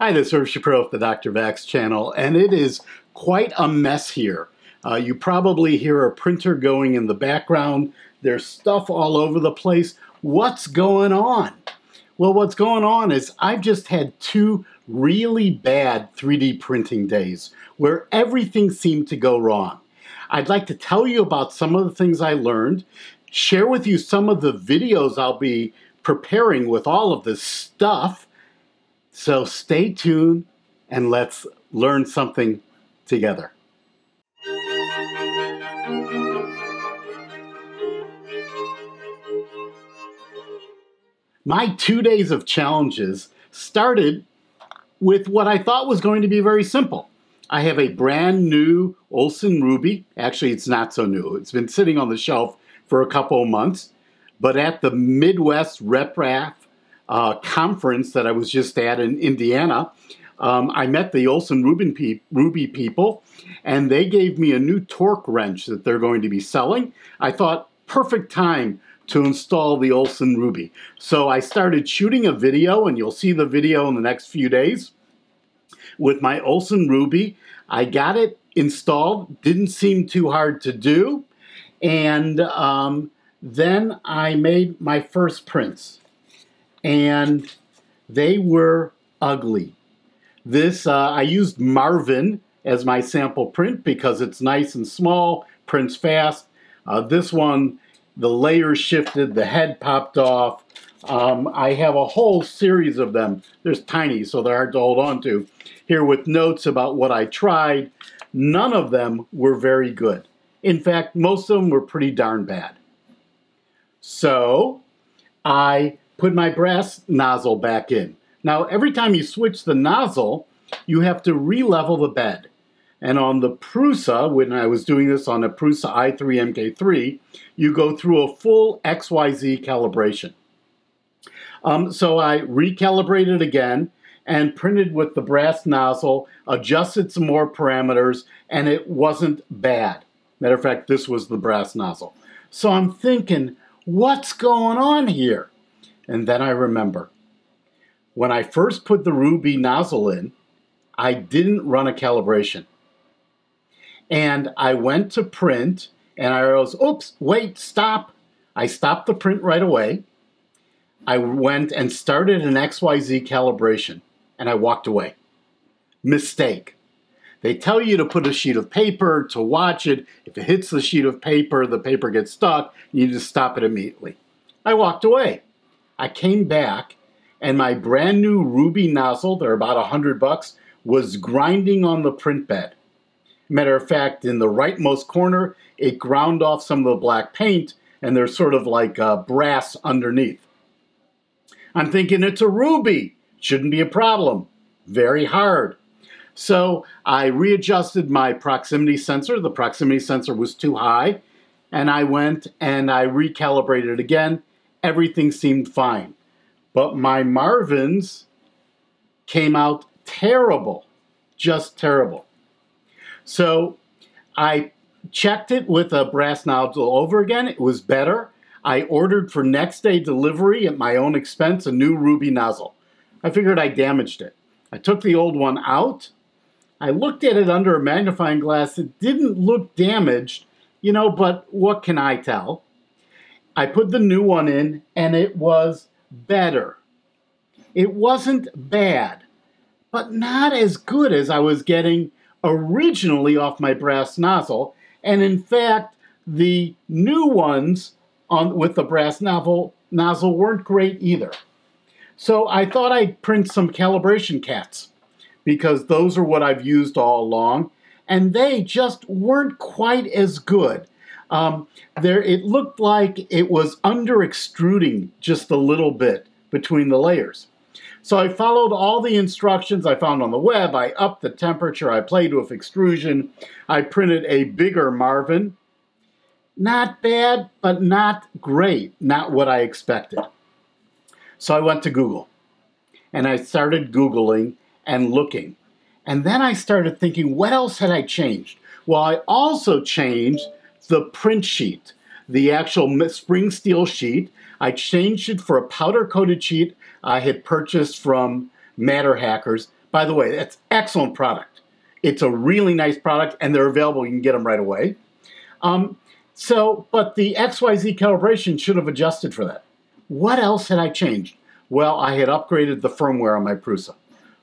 Hi, this is Irv Shapiro of the Dr. Vax channel, and it is quite a mess here. You probably hear a printer going in the background. There's stuff all over the place. What's going on? Well, what's going on is I've just had two really bad 3D printing days where everything seemed to go wrong. I'd like to tell you about some of the things I learned, share with you some of the videos I'll be preparing with all of this stuff. So stay tuned and let's learn something together. My 2 days of challenges started with what I thought was going to be very simple. I have a brand new Olsson Ruby. Actually, it's not so new. It's been sitting on the shelf for a couple of months, but at the Midwest RepRap conference that I was just at in Indiana, I met the Olsson Ruby people, and they gave me a new torque wrench that they're going to be selling. I thought, perfect time to install the Olsson Ruby. So I started shooting a video, and you'll see the video in the next few days, with my Olsson Ruby. I got it installed, didn't seem too hard to do, and then I made my first prints. And they were ugly. This, I used Marvin as my sample print because it's nice and small, prints fast. This one, the layers shifted, the head popped off. I have a whole series of them. They're tiny, so they're hard to hold on to. Here with notes about what I tried. None of them were very good. In fact, most of them were pretty darn bad. So I put my brass nozzle back in. Now, every time you switch the nozzle, you have to re-level the bed. And on the Prusa, when I was doing this on a Prusa i3 MK3, you go through a full XYZ calibration. So I recalibrated again and printed with the brass nozzle, adjusted some more parameters, and it wasn't bad. Matter of fact, this was the brass nozzle. So I'm thinking, what's going on here? And then I remember, when I first put the Ruby nozzle in, I didn't run a calibration. And I went to print, and I was, oops, wait, stop. I stopped the print right away. I went and started an XYZ calibration, and I walked away. Mistake. They tell you to put a sheet of paper to watch it. If it hits the sheet of paper, the paper gets stuck. You need to stop it immediately. I walked away. I came back, and my brand new Ruby nozzle, they're about $100, was grinding on the print bed. Matter of fact, in the rightmost corner, it ground off some of the black paint, and there's sort of like brass underneath. I'm thinking, it's a Ruby. Shouldn't be a problem. Very hard. So I readjusted my proximity sensor. The proximity sensor was too high, and I went and I recalibrated it again. Everything seemed fine, but my Marvins came out terrible, just terrible. So I checked it with a brass nozzle over again. It was better. I ordered for next day delivery at my own expense a new Ruby nozzle. I figured I damaged it. I took the old one out. I looked at it under a magnifying glass. It didn't look damaged, you know, but what can I tell? I put the new one in, and it was better. It wasn't bad, but not as good as I was getting originally off my brass nozzle. And in fact, the new ones with the brass nozzle weren't great either. So I thought I'd print some calibration cats, because those are what I've used all along, and they just weren't quite as good. It looked like it was under extruding just a little bit between the layers. So I followed all the instructions I found on the web. I upped the temperature. I played with extrusion. I printed a bigger Marvin. Not bad, but not great. Not what I expected. So I went to Google, and I started Googling and looking. And then I started thinking, what else had I changed? Well, I also changed the print sheet, the actual spring steel sheet. I changed it for a powder coated sheet I had purchased from MatterHackers, By the way, that's excellent product. It's a really nice product, and they're available. You can get them right away. But the XYZ calibration should have adjusted for that. What else had I changed? Well, I had upgraded the firmware on my Prusa.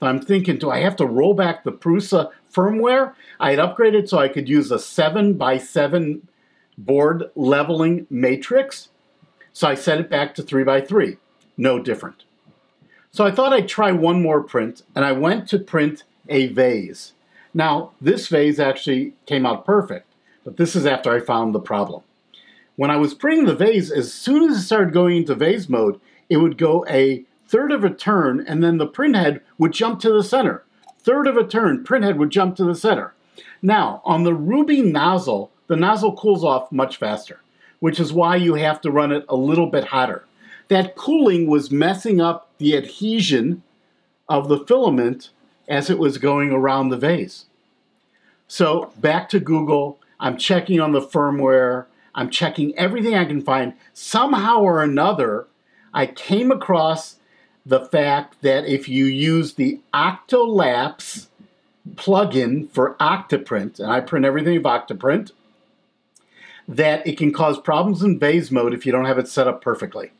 I'm thinking, do I have to roll back the Prusa firmware? I had upgraded so I could use a 7x7 board leveling matrix. So I set it back to 3x3. No different. So I thought I'd try one more print, and I went to print a vase. Now, this vase actually came out perfect, but this is after I found the problem. When I was printing the vase, as soon as it started going into vase mode, it would go a third of a turn, and then the print head would jump to the center. Third of a turn, print head would jump to the center. Now, on the Ruby nozzle, the nozzle cools off much faster, which is why you have to run it a little bit hotter. That cooling was messing up the adhesion of the filament as it was going around the vase. So back to Google, I'm checking on the firmware, I'm checking everything I can find. Somehow or another, I came across the fact that if you use the Octolapse plugin for OctoPrint, and I print everything of OctoPrint, that it can cause problems in vase mode if you don't have it set up perfectly.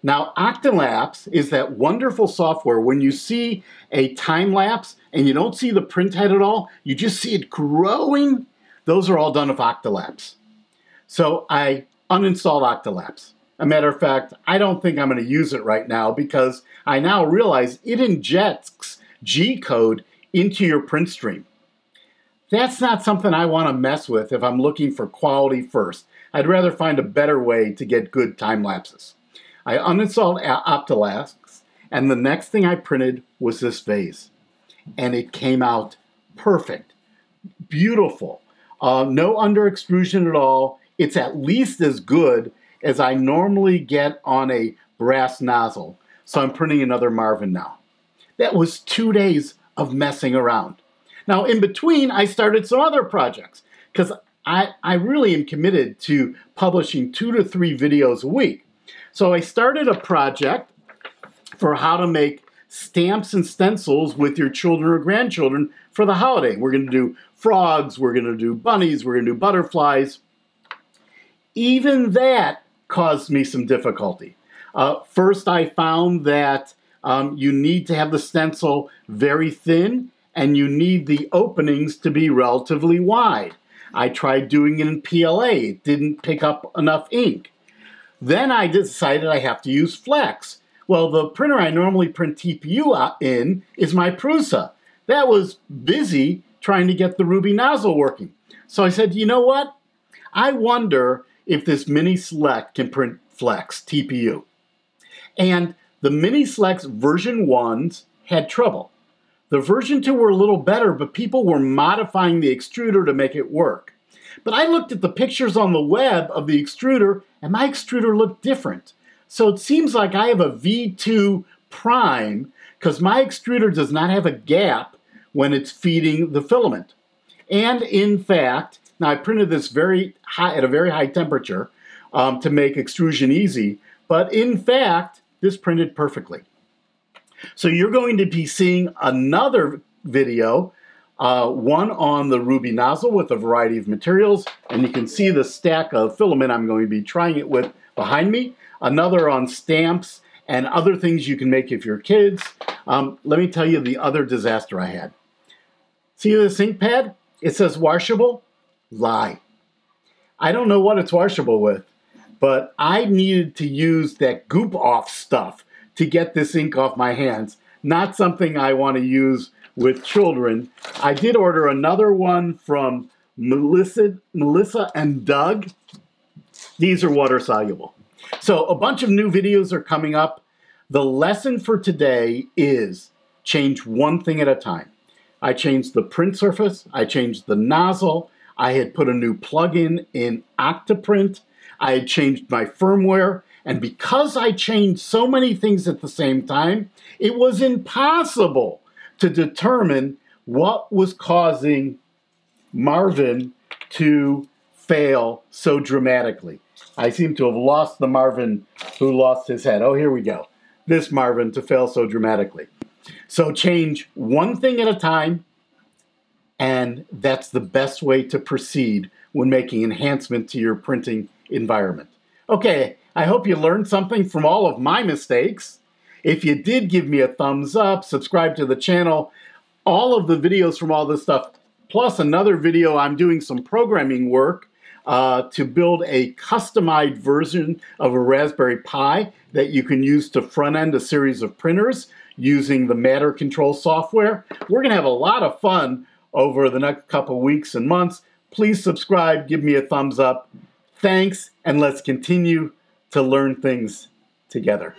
Now, Octolapse is that wonderful software. When you see a time lapse and you don't see the print head at all, you just see it growing. Those are all done with Octolapse. So I uninstalled Octolapse. A matter of fact, I don't think I'm going to use it right now because I now realize it injects G-code into your print stream. That's not something I want to mess with if I'm looking for quality first. I'd rather find a better way to get good time lapses. I uninstalled Octolapse, and the next thing I printed was this vase. And it came out perfect. Beautiful. No under extrusion at all. It's at least as good as I normally get on a brass nozzle. So I'm printing another Marvin now. That was 2 days of messing around. Now, in between, I started some other projects because I really am committed to publishing 2 to 3 videos a week. So I started a project for how to make stamps and stencils with your children or grandchildren for the holiday. We're going to do frogs, we're going to do bunnies, we're going to do butterflies. Even that caused me some difficulty. First, I found that you need to have the stencil very thin, and you need the openings to be relatively wide. I tried doing it in PLA. It didn't pick up enough ink. Then I decided I have to use Flex. Well, the printer I normally print TPU in is my Prusa. That was busy trying to get the Ruby nozzle working. So I said, you know what? I wonder if this Mini Select can print Flex TPU. And the Mini Select's version 1s had trouble. The version 2 were a little better, but people were modifying the extruder to make it work. But I looked at the pictures on the web of the extruder, and my extruder looked different. So it seems like I have a V2 prime, because my extruder does not have a gap when it's feeding the filament. And in fact, now I printed this at a very high temperature to make extrusion easy, but in fact, this printed perfectly. So you're going to be seeing another video, one on the Ruby nozzle with a variety of materials, and you can see the stack of filament I'm going to be trying it with behind me. Another on stamps and other things you can make if you're kids. Let me tell you the other disaster I had. See this ink pad? It says washable. Lie. I don't know what it's washable with, but I needed to use that goop off stuff to get this ink off my hands. Not something I want to use with children. I did order another one from Melissa and Doug. These are water soluble. So a bunch of new videos are coming up. The lesson for today is change one thing at a time. I changed the print surface. I changed the nozzle. I had put a new plugin in OctoPrint. I had changed my firmware. And because I changed so many things at the same time, it was impossible to determine what was causing Marvin to fail so dramatically. I seem to have lost the Marvin who lost his head. Oh, here we go. This Marvin to fail so dramatically. So change one thing at a time, and that's the best way to proceed when making enhancement to your printing environment. Okay, I hope you learned something from all of my mistakes. If you did, give me a thumbs up, subscribe to the channel. All of the videos from all this stuff, plus another video I'm doing some programming work to build a customized version of a Raspberry Pi that you can use to front end a series of printers using the Matter Control software. We're going to have a lot of fun over the next couple weeks and months. Please subscribe, give me a thumbs up. Thanks, and let's continue to learn things together.